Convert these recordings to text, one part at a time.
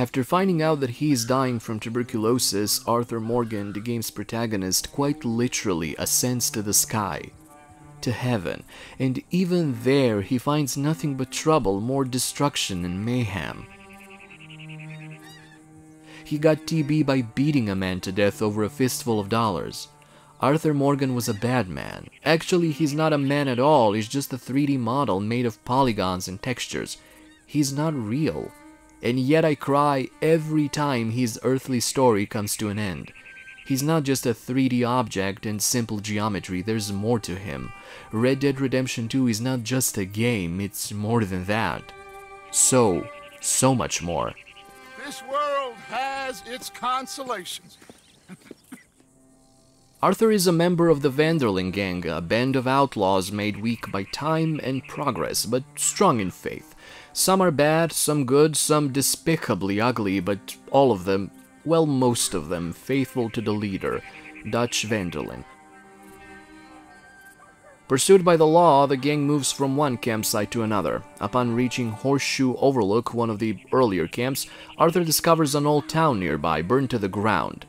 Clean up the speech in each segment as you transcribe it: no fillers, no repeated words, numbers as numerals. After finding out that he is dying from tuberculosis, Arthur Morgan, the game's protagonist, quite literally ascends to the sky, to heaven, and even there he finds nothing but trouble, more destruction and mayhem. He got TB by beating a man to death over a fistful of dollars. Arthur Morgan was a bad man. Actually, he's not a man at all, he's just a 3D model made of polygons and textures. He's not real. And yet I cry every time his earthly story comes to an end. He's not just a 3D object and simple geometry, there's more to him. Red Dead Redemption 2 is not just a game, it's more than that. So much more. This world has its consolations. Arthur is a member of the Van der Linde gang, a band of outlaws made weak by time and progress, but strong in faith. Some are bad, some good, some despicably ugly, but all of them, well, most of them, faithful to the leader, Dutch van der Linde. Pursued by the law, the gang moves from one campsite to another. Upon reaching Horseshoe Overlook, one of the earlier camps, Arthur discovers an old town nearby, burned to the ground.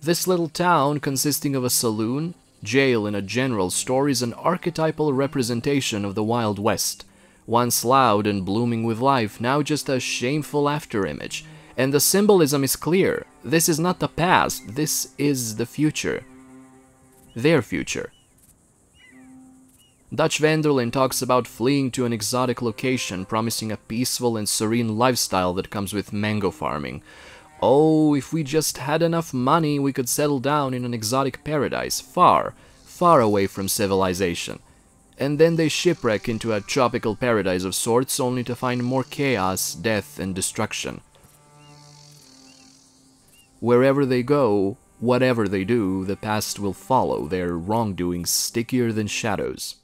This little town, consisting of a saloon, jail, and a general store, is an archetypal representation of the Wild West. Once loud and blooming with life, now just a shameful after-image. And the symbolism is clear. This is not the past, this is the future. Their future. Dutch van der Linde talks about fleeing to an exotic location, promising a peaceful and serene lifestyle that comes with mango farming. Oh, if we just had enough money, we could settle down in an exotic paradise, far, far away from civilization. And then they shipwreck into a tropical paradise of sorts, only to find more chaos, death, and destruction. Wherever they go, whatever they do, the past will follow, their wrongdoings stickier than shadows.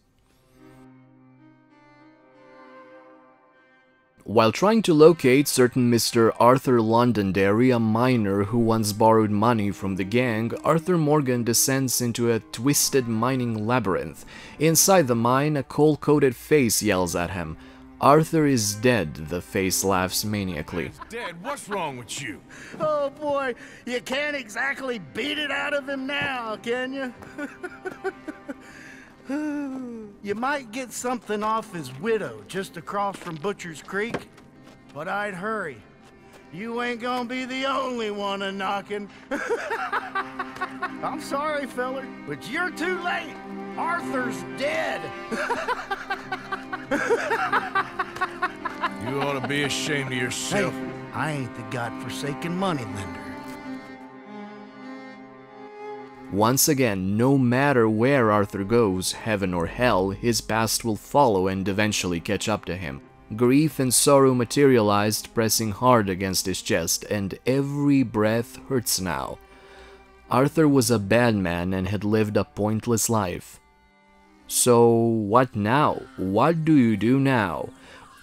While trying to locate certain Mr. Arthur Londonderry, a miner who once borrowed money from the gang, Arthur Morgan descends into a twisted mining labyrinth. Inside the mine, a coal-coated face yells at him. "Arthur is dead," the face laughs maniacally. "Dead? What's wrong with you?" "Oh boy, you can't exactly beat it out of him now, can you?" You might get something off his widow just across from Butcher's Creek, but I'd hurry. You ain't gonna be the only one a-knockin'. I'm sorry, feller, but you're too late. Arthur's dead. You ought to be ashamed of yourself. Hey, I ain't the godforsaken money lender. Once again, no matter where Arthur goes, heaven or hell, his past will follow and eventually catch up to him. Grief and sorrow materialized, pressing hard against his chest, and every breath hurts now. Arthur was a bad man and had lived a pointless life. So what now? What do you do now?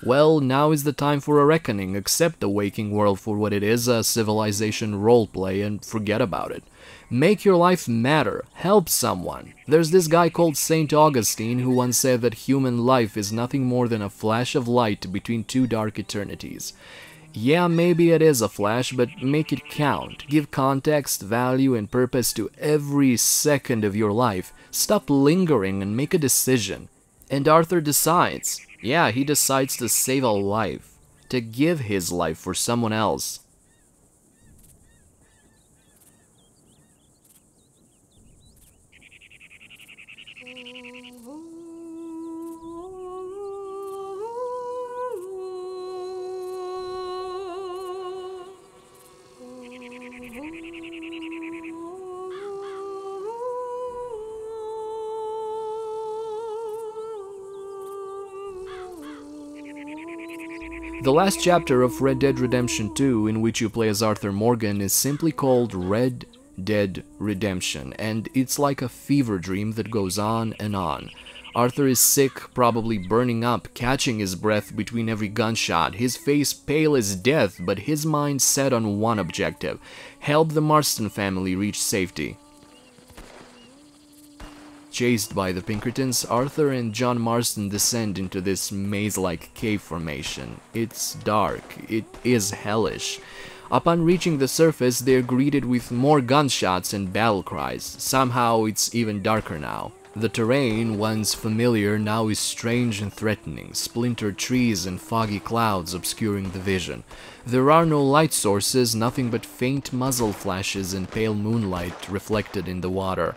Well, now is the time for a reckoning. Accept the waking world for what it is, a civilization roleplay, and forget about it. Make your life matter, help someone. There's this guy called Saint Augustine who once said that human life is nothing more than a flash of light between two dark eternities. Yeah, maybe it is a flash, but make it count. Give context, value, and purpose to every second of your life. Stop lingering and make a decision. And Arthur decides. Yeah, he decides to save a life, to give his life for someone else. The last chapter of Red Dead Redemption 2, in which you play as Arthur Morgan, is simply called Red Dead Redemption, and it's like a fever dream that goes on and on. Arthur is sick, probably burning up, catching his breath between every gunshot, his face pale as death, but his mind set on one objective: help the Marston family reach safety. Chased by the Pinkertons, Arthur and John Marston descend into this maze-like cave formation. It's dark, it is hellish. Upon reaching the surface, they're greeted with more gunshots and battle cries. Somehow it's even darker now. The terrain, once familiar, now is strange and threatening, splintered trees and foggy clouds obscuring the vision. There are no light sources, nothing but faint muzzle flashes and pale moonlight reflected in the water.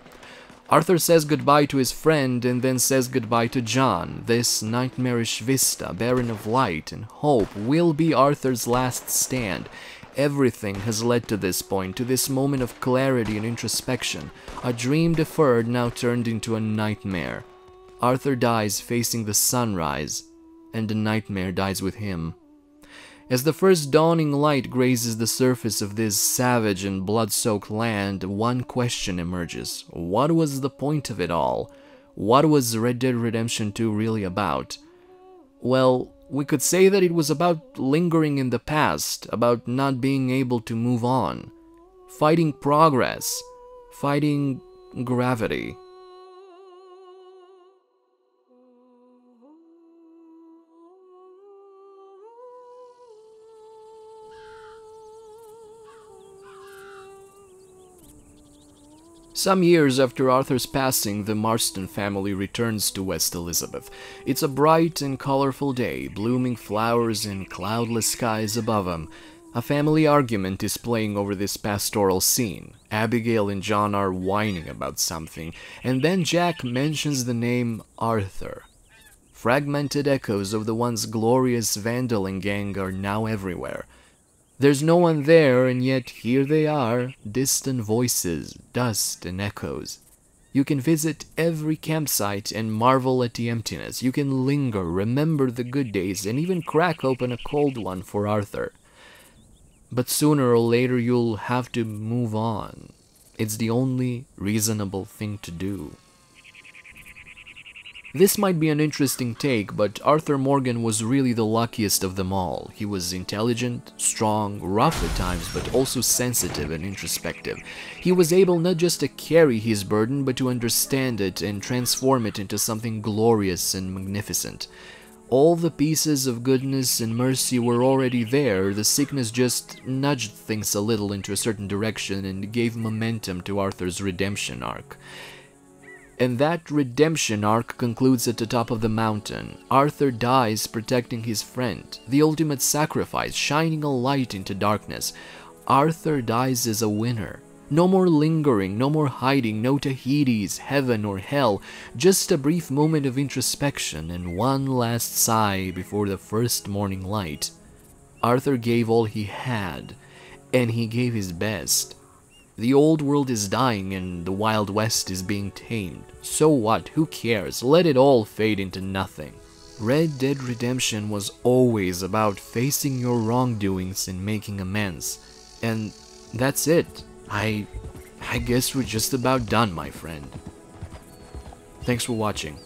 Arthur says goodbye to his friend and then says goodbye to John. This nightmarish vista, barren of light and hope, will be Arthur's last stand. Everything has led to this point, to this moment of clarity and introspection. A dream deferred now turned into a nightmare. Arthur dies facing the sunrise, and the nightmare dies with him. As the first dawning light grazes the surface of this savage and blood-soaked land, one question emerges. What was the point of it all? What was Red Dead Redemption 2 really about? Well, we could say that it was about lingering in the past, about not being able to move on, fighting progress, fighting gravity. Some years after Arthur's passing, the Marston family returns to West Elizabeth. It's a bright and colorful day, blooming flowers and cloudless skies above them. A family argument is playing over this pastoral scene. Abigail and John are whining about something, and then Jack mentions the name Arthur. Fragmented echoes of the once glorious Vanderlyn gang are now everywhere. There's no one there, and yet here they are, distant voices, dust and echoes. You can visit every campsite and marvel at the emptiness. You can linger, remember the good days, and even crack open a cold one for Arthur. But sooner or later you'll have to move on. It's the only reasonable thing to do. This might be an interesting take, but Arthur Morgan was really the luckiest of them all. He was intelligent, strong, rough at times, but also sensitive and introspective. He was able not just to carry his burden, but to understand it and transform it into something glorious and magnificent. All the pieces of goodness and mercy were already there, the sickness just nudged things a little into a certain direction and gave momentum to Arthur's redemption arc. And that redemption arc concludes at the top of the mountain. Arthur dies protecting his friend, the ultimate sacrifice, shining a light into darkness. Arthur dies as a winner. No more lingering, no more hiding, no Tahiti's, heaven or hell, just a brief moment of introspection and one last sigh before the first morning light. Arthur gave all he had, and he gave his best. The old world is dying and the Wild West is being tamed. So what? Who cares? Let it all fade into nothing. Red Dead Redemption was always about facing your wrongdoings and making amends. And that's it. I guess we're just about done, my friend. Thanks for watching.